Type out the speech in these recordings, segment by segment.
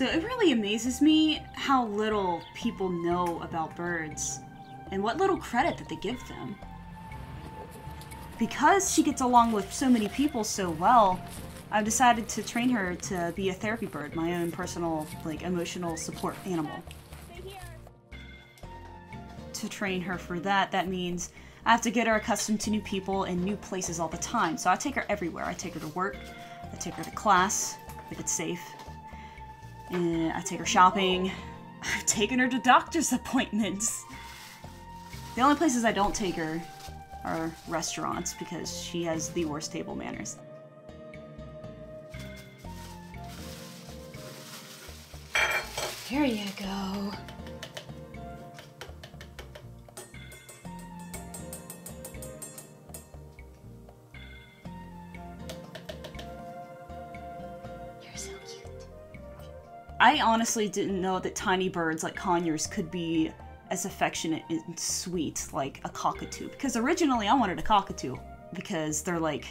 So it really amazes me how little people know about birds and what little credit that they give them. Because she gets along with so many people so well, I've decided to train her to be a therapy bird, my own personal, like, emotional support animal. To train her for that, that means I have to get her accustomed to new people and new places all the time. So I take her everywhere. I take her to work, I take her to class, if it's safe, and I take her shopping. I've taken her to doctor's appointments. The only places I don't take her are restaurants because she has the worst table manners. Here you go. I honestly didn't know that tiny birds like Conyers could be as affectionate and sweet like a cockatoo. Because originally I wanted a cockatoo because they're like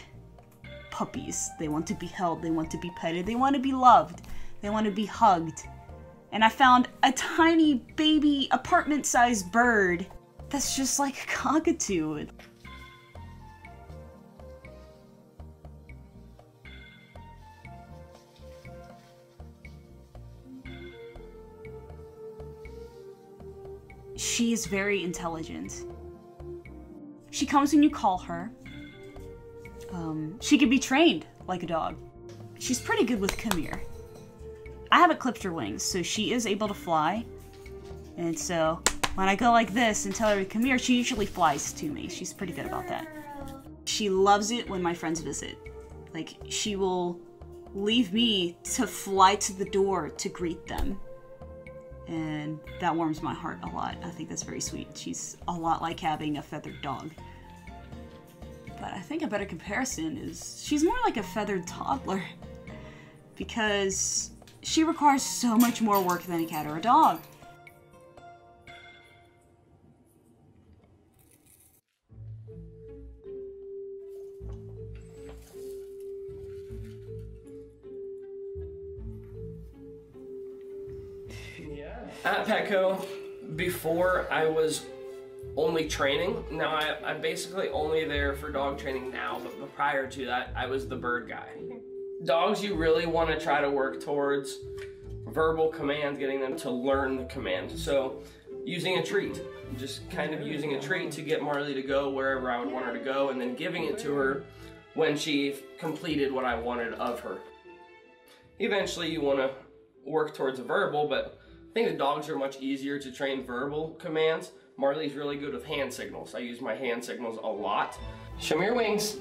puppies. They want to be held, they want to be petted, they want to be loved, they want to be hugged. And I found a tiny baby apartment-sized bird that's just like a cockatoo. She is very intelligent. She comes when you call her. She can be trained like a dog. She's pretty good with come here. I haven't clipped her wings, so she is able to fly. And so when I go like this and tell her to come here, she usually flies to me. She's pretty good about that. She loves it when my friends visit. Like, she will leave me to fly to the door to greet them. And that warms my heart a lot. I think that's very sweet. She's a lot like having a feathered dog. But I think a better comparison is she's more like a feathered toddler because she requires so much more work than a cat or a dog. At Petco, before I was only training. Now I'm basically only there for dog training now, but prior to that, I was the bird guy. Dogs, you really want to try to work towards verbal commands, getting them to learn the command. So using a treat, just kind of using a treat to get Marley to go wherever I would want her to go, and then giving it to her when she completed what I wanted of her. Eventually, you want to work towards a verbal, but I think the dogs are much easier to train verbal commands. Marley's really good with hand signals. I use my hand signals a lot. Show me your wings.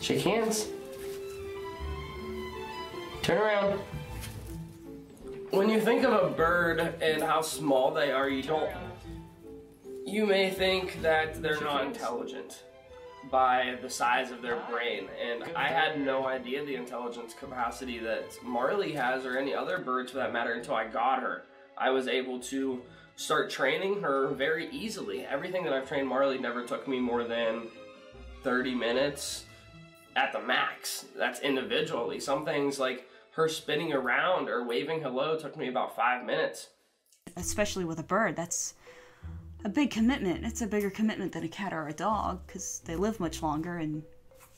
Shake hands. Turn around. When you think of a bird and how small they are, you may think that they're not intelligent by the size of their brain, and I had no idea the intelligence capacity that Marley has, or any other birds for that matter, until I got her. I was able to start training her very easily. Everything that I've trained Marley never took me more than 30 minutes at the max. That's individually. Some things like her spinning around or waving hello took me about 5 minutes. Especially with a bird, that's a big commitment. It's a bigger commitment than a cat or a dog because they live much longer and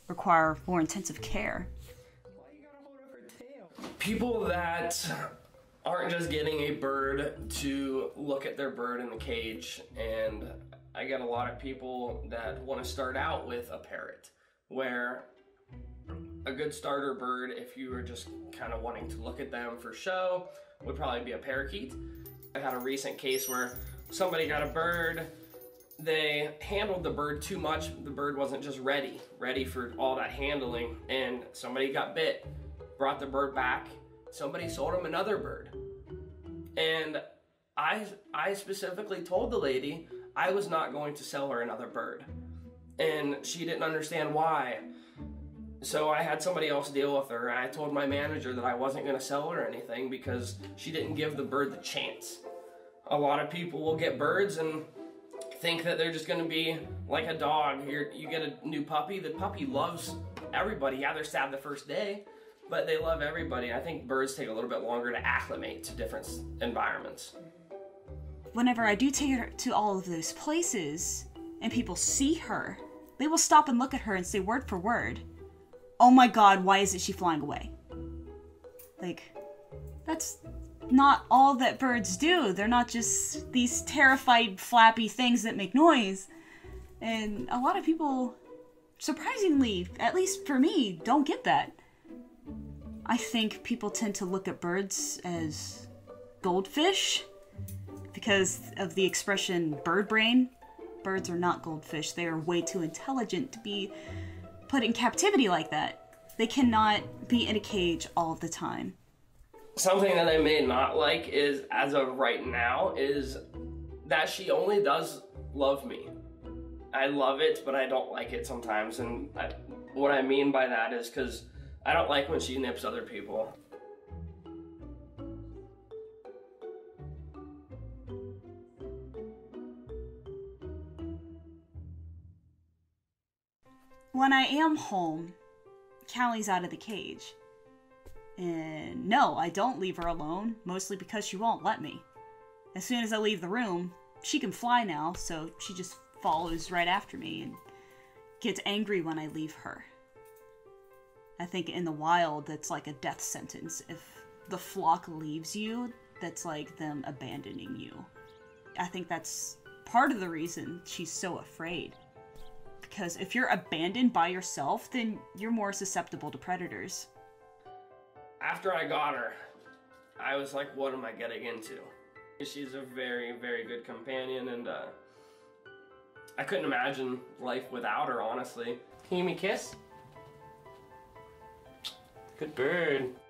require more intensive care. People that aren't just getting a bird to look at their bird in the cage, and I get a lot of people that want to start out with a parrot, where a good starter bird, if you were just kind of wanting to look at them for show, would probably be a parakeet. I had a recent case where somebody got a bird, they handled the bird too much, the bird wasn't just ready for all that handling, and somebody got bit, brought the bird back, somebody sold him another bird. And I specifically told the lady I was not going to sell her another bird, and she didn't understand why. So I had somebody else deal with her, and I told my manager that I wasn't going to sell her anything because she didn't give the bird the chance. A lot of people will get birds and think that they're just going to be like a dog. You get a new puppy, the puppy loves everybody. Yeah, they're sad the first day, but they love everybody. I think birds take a little bit longer to acclimate to different environments. Whenever I do take her to all of those places and people see her, they will stop and look at her and say word for word, "Oh my God, why isn't she flying away?" Like, that's not all that birds do. They're not just these terrified, flappy things that make noise. And a lot of people, surprisingly, at least for me, don't get that. I think people tend to look at birds as goldfish because of the expression bird brain. Birds are not goldfish. They are way too intelligent to be put in captivity like that. They cannot be in a cage all the time. Something that I may not like is, as of right now, is that she only does love me. I love it, but I don't like it sometimes. And what I mean by that is because I don't like when she nips other people. When I am home, Callie's out of the cage. And no, I don't leave her alone, mostly because she won't let me. As soon as I leave the room, she can fly now, so she just follows right after me and gets angry when I leave her. I think in the wild, that's like a death sentence. If the flock leaves you, that's like them abandoning you. I think that's part of the reason she's so afraid. Because if you're abandoned by yourself, then you're more susceptible to predators. After I got her, I was like, what am I getting into? She's a very, very good companion, and I couldn't imagine life without her, honestly. Can you give me a kiss? Good bird.